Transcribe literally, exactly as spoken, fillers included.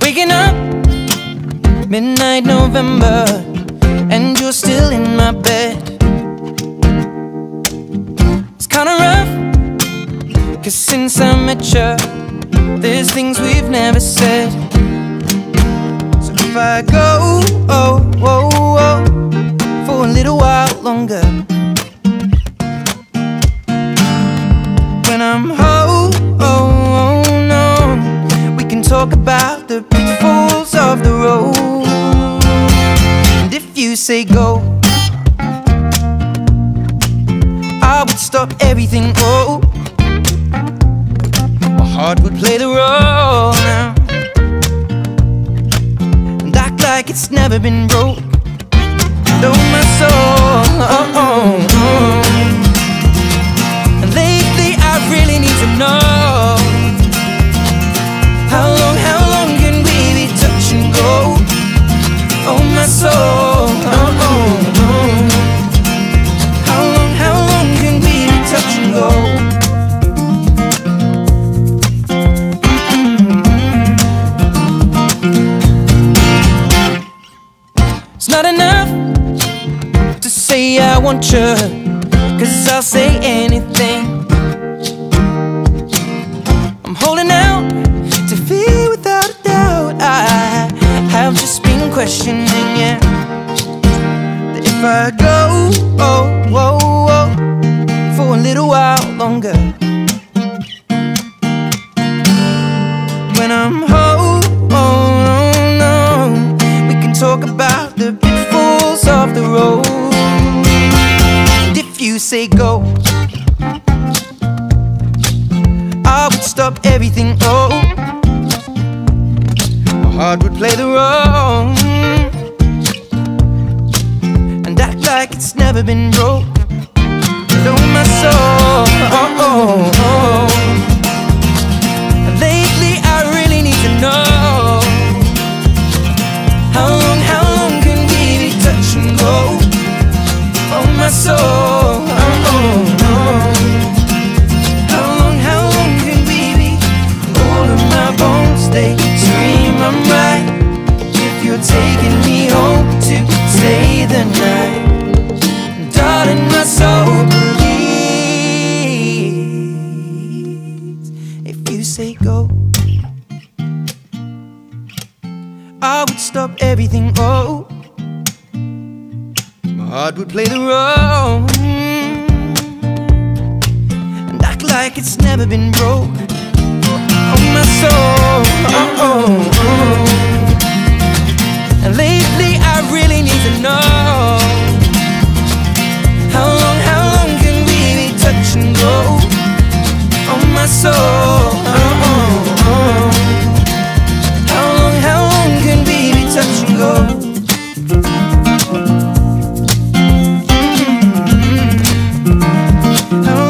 Waking up, midnight November, and you're still in my bed. It's kinda rough, cause since I met you, there's things we've never said. So if I go, oh, oh, oh, for a little while longer, when I'm home, oh, oh, no, we can talk about the pitfalls of the road. And if you say go, I would stop everything, oh. My heart would play the role now and act like it's never been broke. Though my soul, oh, oh, oh. And lately I really need to know, how long, how long can we be touch and go? Oh my soul, oh, oh, oh. How long, how long can we be touch and go? Mm-hmm. It's not enough to say I want you, cause I'll say anything. I'm holding out to feel without a doubt. I have just been questioning, yeah, that if I go, oh, oh, oh, for a little while longer, when I'm home, oh, oh, no, we can talk about the pitfalls of the road. And if you say go, I would stop everything, oh. My heart would play the role and act like it's never been broke. Though my soul, oh, oh, oh. Lately I really need to know, how long, how long can we be touch and go? Oh my soul, oh, oh, oh. How long, how long can we be? All of my bones, they scream I'm right, if you're taking me home to stay the night. Darling, my soul, please, if you say go, I would stop everything, oh. My heart would play the role and act like it's never been broke. Oh my soul, oh, oh, oh. And lately I really need to know, how long, how long can we be touch and go? Oh my soul, oh, oh, oh. How long, how long can we be touch and go? Mm-hmm. How